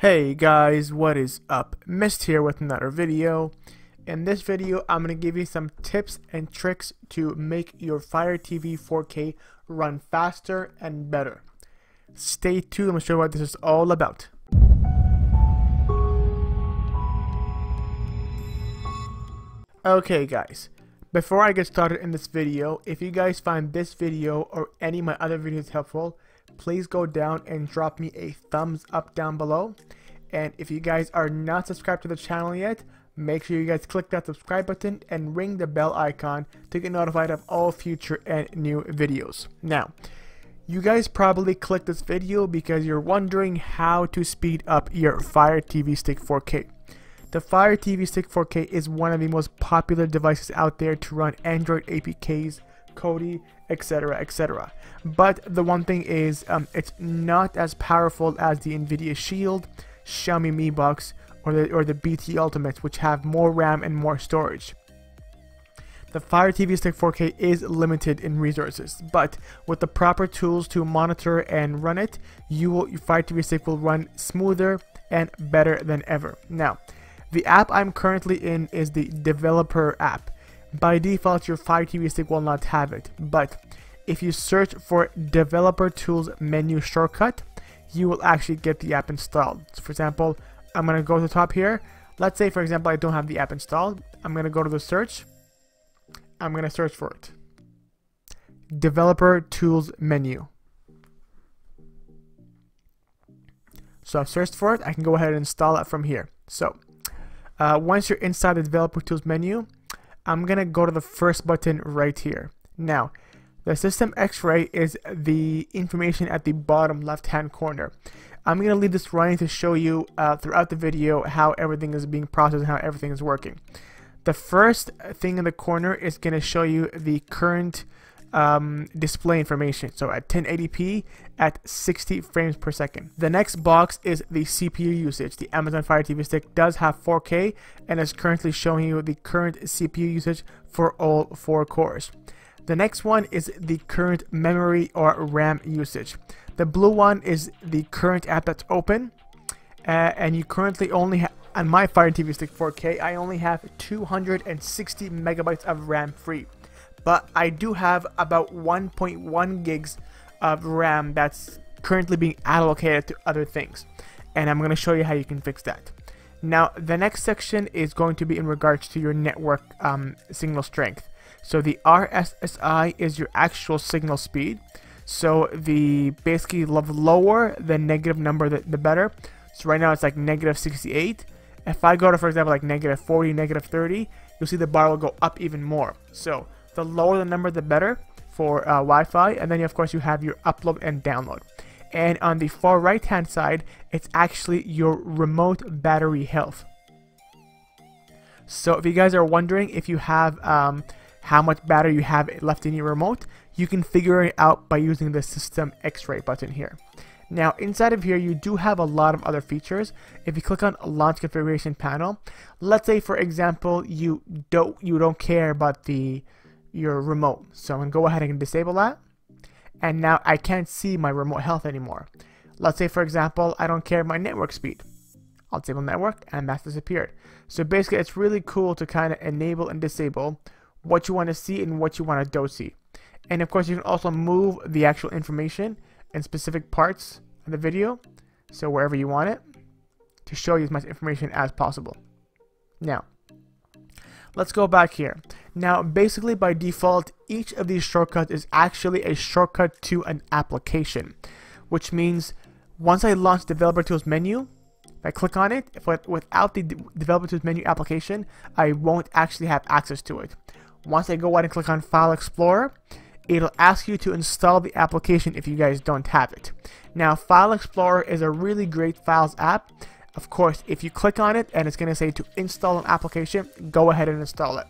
Hey guys, what is up? Mist here with another video. In this video, I'm going to give you some tips and tricks to make your Fire TV 4K run faster and better. Stay tuned, I'm going to show you what this is all about. Okay guys, before I get started in this video, if you guys find this video or any of my other videos helpful, please go down and drop me a thumbs up down below. And if you guys are not subscribed to the channel yet, make sure you guys click that subscribe button and ring the bell icon to get notified of all future and new videos. Now, you guys probably clicked this video because you're wondering how to speed up your Fire TV Stick 4K. The Fire TV Stick 4K is one of the most popular devices out there to run Android APKs, Kodi, etc, etc. But the one thing is it's not as powerful as the Nvidia Shield, Xiaomi Mi Box, or the BT Ultimates, which have more RAM and more storage. The Fire TV Stick 4K is limited in resources, but with the proper tools to monitor and run it, your Fire TV Stick will run smoother and better than ever. Now, the app I'm currently in is the Developer app. By default, your Fire TV Stick will not have it, but if you search for Developer Tools Menu Shortcut, you will actually get the app installed. So for example, I'm going to go to the top here. Let's say, for example, I don't have the app installed. I'm going to go to the search. I'm going to search for it. Developer Tools Menu. So I've searched for it. I can go ahead and install it from here. So once you're inside the Developer Tools Menu, I'm going to go to the first button right here. Now, the system x-ray is the information at the bottom left hand corner. I'm going to leave this running to show you throughout the video how everything is being processed and how everything is working. The first thing in the corner is going to show you the current display information. So at 1080p at 60 frames per second. The next box is the CPU usage. The Amazon Fire TV Stick does have 4K and is currently showing you the current CPU usage for all four cores. The next one is the current memory or RAM usage. The blue one is the current app that's open, and you currently only have, on my Fire TV Stick 4K, I only have 260 megabytes of RAM free. But I do have about 1.1 gigs of RAM that's currently being allocated to other things. And I'm going to show you how you can fix that. Now, the next section is going to be in regards to your network signal strength. So the RSSI is your actual signal speed. So the basically lower the negative number, the better. So right now it's like negative 68. If I go to, for example, like negative 40, negative 30, you'll see the bar will go up even more. So the lower the number, the better for Wi-Fi. And then, of course, you have your upload and download. And on the far right-hand side, it's actually your remote battery health. So if you guys are wondering if you have how much battery you have left in your remote, you can figure it out by using the system x-ray button here. Now, inside of here, you do have a lot of other features. If you click on Launch Configuration Panel, let's say, for example, you don't care about your remote. So I'm going to go ahead and disable that. And now I can't see my remote health anymore. Let's say, for example, I don't care my network speed. I'll disable network, and that's disappeared. So basically, it's really cool to kind of enable and disable what you want to see and what you want to don't see. And of course, you can also move the actual information in specific parts of the video, so wherever you want it, to show you as much information as possible. Now, let's go back here. Now, basically by default, each of these shortcuts is actually a shortcut to an application, which means once I launch Developer Tools Menu, if I click on it, without the Developer Tools Menu application, I won't actually have access to it. Once I go out and click on File Explorer, it'll ask you to install the application if you guys don't have it. Now, File Explorer is a really great files app. Of course, if you click on it and it's going to say to install an application, go ahead and install it.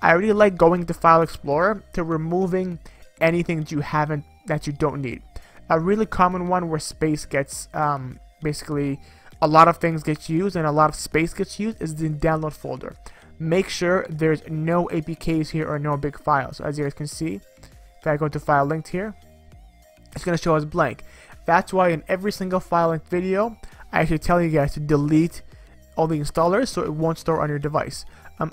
I really like going to File Explorer to removing anything that you don't need. A really common one where space gets basically a lot of things gets used and a lot of space gets used is the download folder. Make sure there's no APKs here or no big files. So as you guys can see, if I go to File Linked here, it's going to show us blank. That's why in every single File Linked video, I actually tell you guys to delete all the installers so it won't store on your device.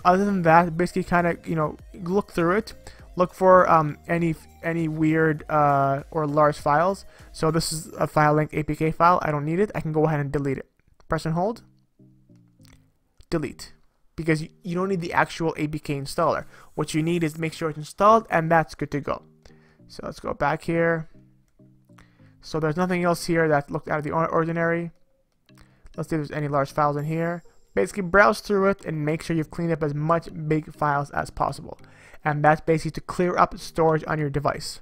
Other than that, basically kind of, you know, look through it, look for any weird or large files. So this is a File Linked APK file. I don't need it. I can go ahead and delete it. Press and hold. Delete. Because you don't need the actual APK installer. What you need is make sure it's installed, and that's good to go. So let's go back here. So there's nothing else here that looked out of the ordinary. Let's see if there's any large files in here. Basically browse through it and make sure you've cleaned up as much big files as possible. And that's basically to clear up storage on your device.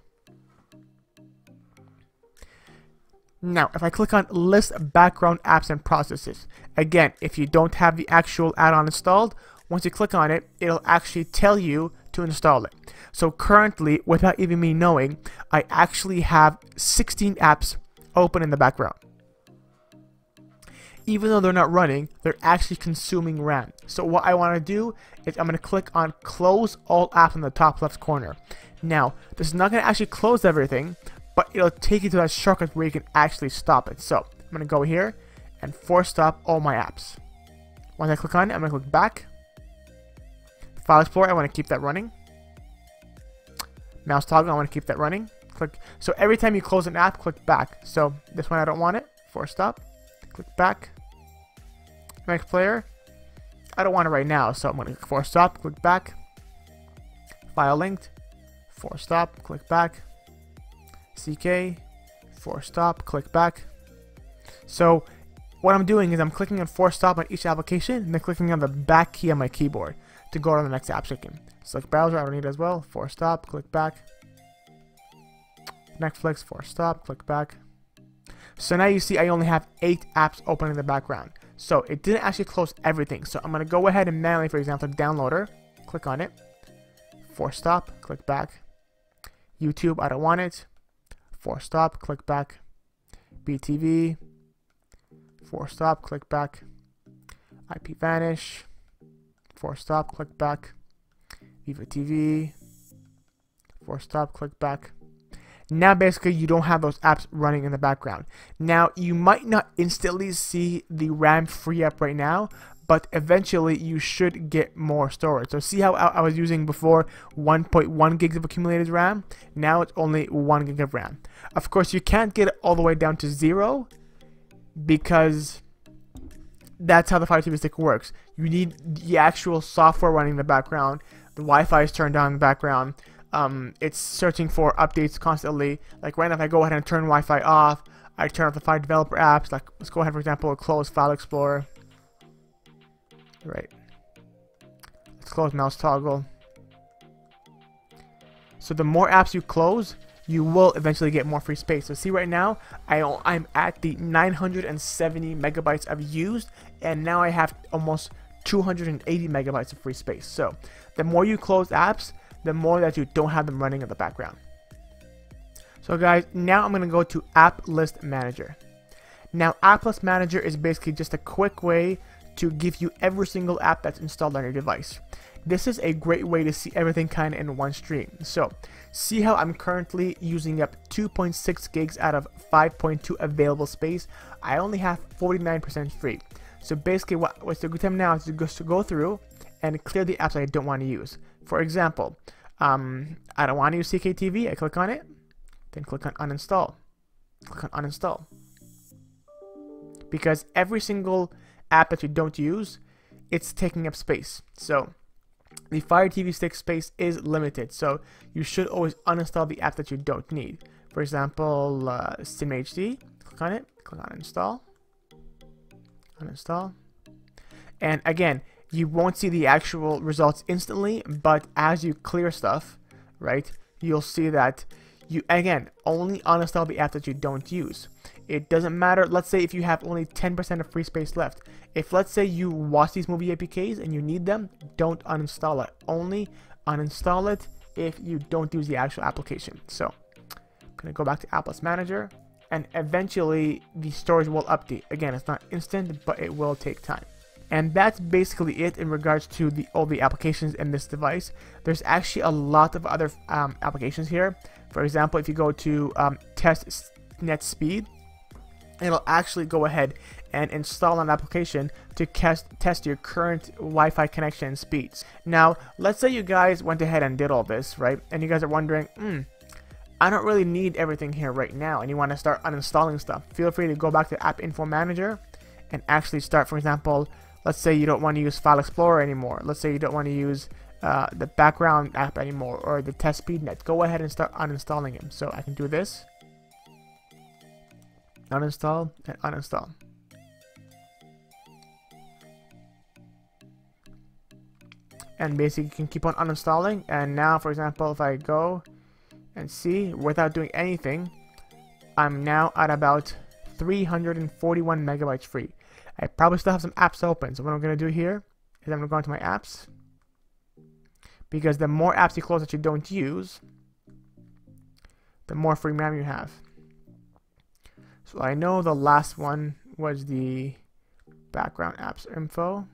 Now, if I click on List Background Apps and Processes, again, if you don't have the actual add-on installed, once you click on it, it'll actually tell you to install it. So currently, without even me knowing, I actually have 16 apps open in the background. Even though they're not running, they're actually consuming RAM. So what I want to do is I'm going to click on Close All Apps in the top left corner. Now, this is not going to actually close everything, but it'll take you to that shortcut where you can actually stop it. So I'm going to go here and force stop all my apps. Once I click on it, I'm going to click back. File Explorer, I want to keep that running. Mouse toggle, I want to keep that running. Click. So every time you close an app, click back. So this one, I don't want it. Force stop. Click back. Next player, I don't want it right now, so I'm going to click force stop. Click back. File Linked. Force stop. Click back. CK, force stop, click back. So what I'm doing is I'm clicking on force stop on each application and then clicking on the back key on my keyboard to go to the next application. Select browser, I don't need it as well. Force stop, click back. Netflix, force stop, click back. So now you see I only have 8 apps open in the background. So it didn't actually close everything. So I'm going to go ahead and manually, for example, downloader, click on it. Force stop, click back. YouTube, I don't want it. Force stop, click back. BTV, force stop, click back. IP Vanish, force stop, click back. Viva TV, force stop, click back. Now basically you don't have those apps running in the background. Now you might not instantly see the RAM free up right now, but eventually you should get more storage. So see how I was using before 1.1 gigs of accumulated RAM? Now it's only 1 gig of RAM. Of course, you can't get it all the way down to 0 because that's how the Fire TV Stick works. You need the actual software running in the background. The Wi-Fi is turned on in the background. It's searching for updates constantly. Like right now, if I go ahead and turn Wi-Fi off, I turn off the Fire Developer apps. Like let's go ahead, for example, close File Explorer. Right, let's close mouse toggle. So the more apps you close, you will eventually get more free space. So see right now, I'm at the 970 megabytes I've used, and now I have almost 280 megabytes of free space. So the more you close apps, the more that you don't have them running in the background. So guys, now I'm going to go to App List Manager. Now App List Manager is basically just a quick way to give you every single app that's installed on your device. This is a great way to see everything kind of in one stream. So see how I'm currently using up 2.6 gigs out of 5.2 available space. I only have 49% free. So basically what's the good time now is to go through and clear the apps I don't want to use. For example, I don't want to use CKTV. I click on it, then click on uninstall. Click on uninstall. Because every single app that you don't use, it's taking up space. So the Fire TV Stick space is limited, so you should always uninstall the app that you don't need. For example, SimHD, click on it, click on install, uninstall. And again, you won't see the actual results instantly, but as you clear stuff, right, you'll see that you, again, only uninstall the app that you don't use. It doesn't matter, let's say if you have only 10% of free space left. If let's say you watch these movie APKs and you need them, don't uninstall it. Only uninstall it if you don't use the actual application. So I'm going to go back to App List Manager, and eventually the storage will update. Again, it's not instant, but it will take time. And that's basically it in regards to all the applications in this device. There's actually a lot of other applications here. For example, if you go to test net speed, it'll actually go ahead and install an application to test your current Wi-Fi connection speeds. Now, let's say you guys went ahead and did all this, right? And you guys are wondering, I don't really need everything here right now, and you want to start uninstalling stuff. Feel free to go back to App Info Manager and actually start, for example, let's say you don't want to use File Explorer anymore. Let's say you don't want to use the background app anymore or the test speednet. Go ahead and start uninstalling them. So I can do this. Uninstall and uninstall. And basically you can keep on uninstalling, and now, for example, if I go and see, without doing anything, I'm now at about 341 megabytes free. I probably still have some apps open, so what I'm going to do here is I'm going to go into my apps, because the more apps you close that you don't use, the more free RAM you have. So I know the last one was the background apps info.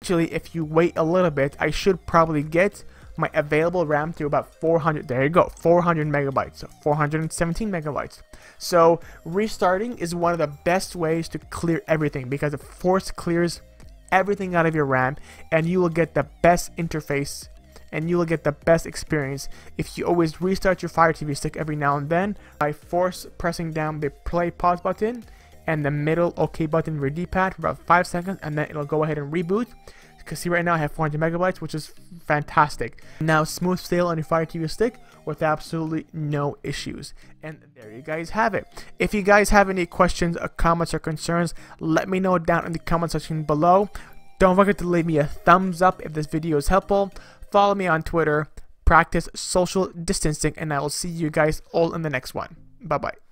Actually, if you wait a little bit, I should probably get my available RAM to about 400. There you go, 400 megabytes, so 417 megabytes. So restarting is one of the best ways to clear everything, because it force clears everything out of your RAM, and you will get the best interface and you will get the best experience if you always restart your Fire TV Stick every now and then by force pressing down the play pause button and the middle OK button for your D-pad for about 5 seconds, and then it'll go ahead and reboot. You can see right now I have 400 megabytes, which is fantastic. Now smooth sail on your Fire TV Stick with absolutely no issues. And there you guys have it. If you guys have any questions or comments or concerns, let me know down in the comment section below. Don't forget to leave me a thumbs up if this video is helpful. Follow me on Twitter, practice social distancing, and I will see you guys all in the next one. Bye bye.